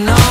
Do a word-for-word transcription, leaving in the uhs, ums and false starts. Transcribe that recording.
you know.